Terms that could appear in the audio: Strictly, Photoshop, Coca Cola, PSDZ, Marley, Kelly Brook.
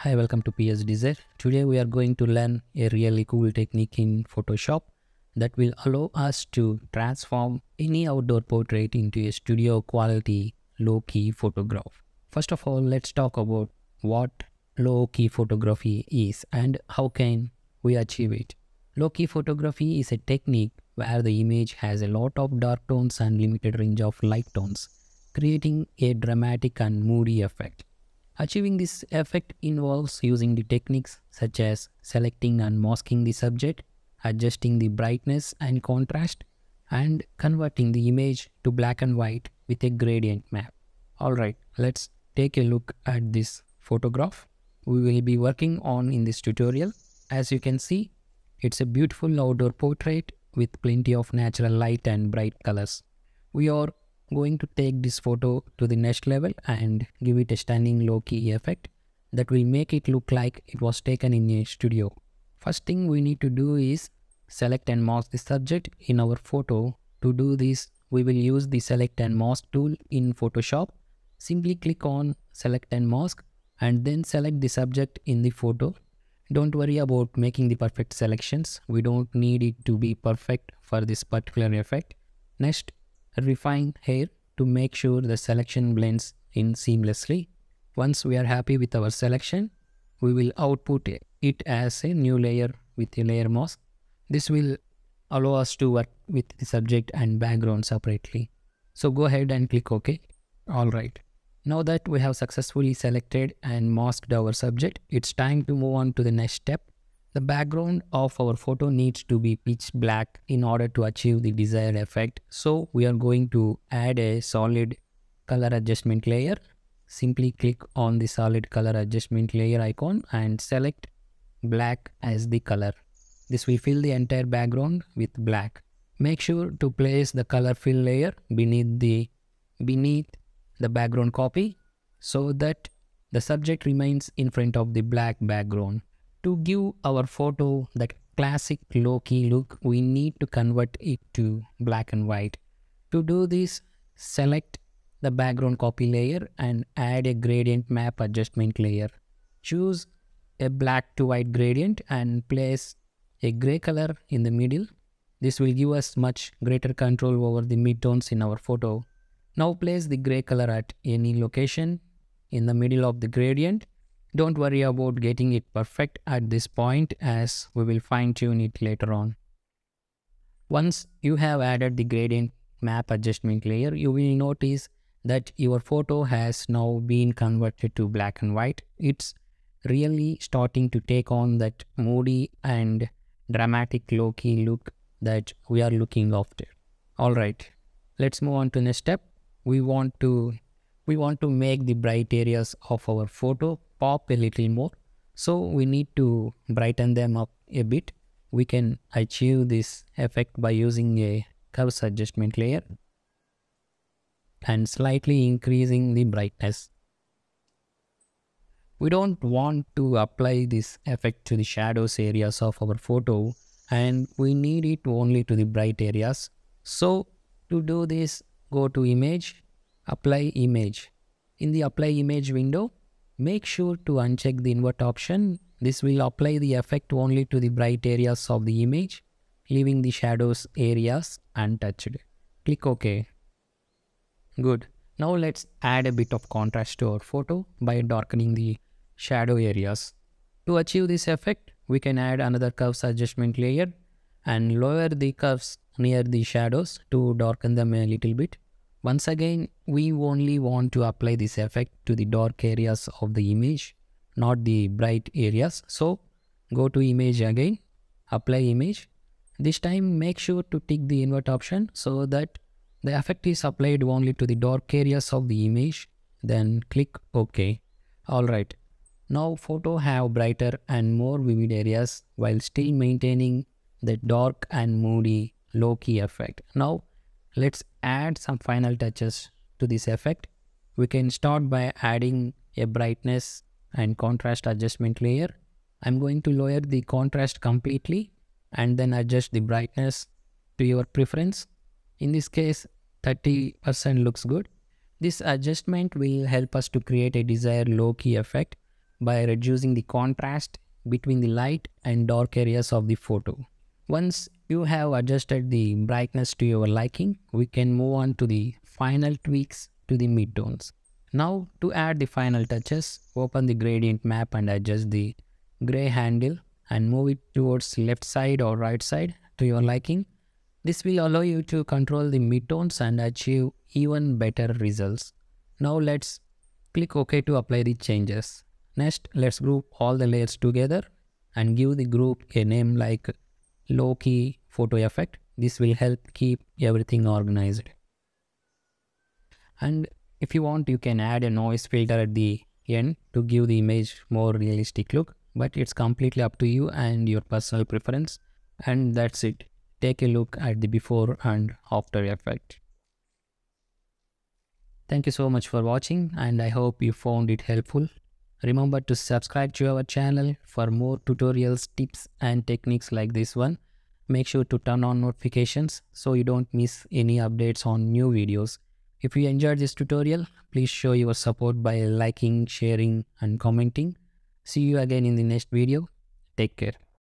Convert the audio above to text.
Hi, welcome to PSDZ. Today we are going to learn a really cool technique in Photoshop that will allow us to transform any outdoor portrait into a studio quality low-key photograph. First of all, let's talk about what low-key photography is and how can we achieve it. Low-key photography is a technique where the image has a lot of dark tones and limited range of light tones, creating a dramatic and moody effect. Achieving this effect involves using the techniques such as selecting and masking the subject, adjusting the brightness and contrast, and converting the image to black and white with a gradient map. Alright, let's take a look at this photograph we will be working on in this tutorial. As you can see, it's a beautiful outdoor portrait with plenty of natural light and bright colors. We are going to take this photo to the next level and give it a stunning low-key effect that will make it look like it was taken in a studio. First thing we need to do is select and mask the subject in our photo. To do this, we will use the select and mask tool in Photoshop. Simply click on select and mask and then select the subject in the photo. Don't worry about making the perfect selections. We don't need it to be perfect for this particular effect. Next, refine here to make sure the selection blends in seamlessly. Once we are happy with our selection, we will output it as a new layer with a layer mask. This will allow us to work with the subject and background separately. So go ahead and click OK. Alright, now that we have successfully selected and masked our subject, it's time to move on to the next step. The background of our photo needs to be pitch black in order to achieve the desired effect. So we are going to add a solid color adjustment layer. Simply click on the solid color adjustment layer icon and select black as the color. This will fill the entire background with black. Make sure to place the color fill layer beneath the background copy so that the subject remains in front of the black background. To give our photo that classic low-key look, we need to convert it to black and white. To do this, select the background copy layer and add a gradient map adjustment layer. Choose a black to white gradient and place a gray color in the middle. This will give us much greater control over the midtones in our photo. Now place the gray color at any location in the middle of the gradient. Don't worry about getting it perfect at this point, as we will fine-tune it later on. Once you have added the gradient map adjustment layer, you will notice that your photo has now been converted to black and white. It's really starting to take on that moody and dramatic low-key look that we are looking after. Alright, let's move on to the next step. We want to make the bright areas of our photo pop a little more, so we need to brighten them up a bit. We can achieve this effect by using a curves adjustment layer and slightly increasing the brightness. We don't want to apply this effect to the shadows areas of our photo, and we need it only to the bright areas. So to do this, go to image, apply image. In the apply image window, make sure to uncheck the invert option. This will apply the effect only to the bright areas of the image, leaving the shadows areas untouched. Click OK. Good. Now let's add a bit of contrast to our photo by darkening the shadow areas. To achieve this effect, we can add another curves adjustment layer and lower the curves near the shadows to darken them a little bit. Once again, we only want to apply this effect to the dark areas of the image, not the bright areas. So go to image again, apply image. This time make sure to tick the invert option so that the effect is applied only to the dark areas of the image. Then click OK. Alright, now photo have brighter and more vivid areas while still maintaining the dark and moody low-key effect. Now let's add some final touches to this effect. We can start by adding a brightness and contrast adjustment layer. I'm going to lower the contrast completely and then adjust the brightness to your preference. In this case, 30% looks good. This adjustment will help us to create a desired low-key effect by reducing the contrast between the light and dark areas of the photo. Once you have adjusted the brightness to your liking, we can move on to the final tweaks to the midtones. Now to add the final touches, open the gradient map and adjust the gray handle and move it towards left side or right side to your liking. This will allow you to control the midtones and achieve even better results. Now let's click OK to apply the changes. Next, let's group all the layers together and give the group a name like low key photo effect. This will help keep everything organized. And if you want, you can add a noise filter at the end to give the image more realistic look, but it's completely up to you and your personal preference. And that's it. Take a look at the before and after effect. Thank you so much for watching, and I hope you found it helpful. Remember to subscribe to our channel for more tutorials, tips and techniques like this one. Make sure to turn on notifications so you don't miss any updates on new videos. If you enjoyed this tutorial, please show your support by liking, sharing and commenting. See you again in the next video. Take care.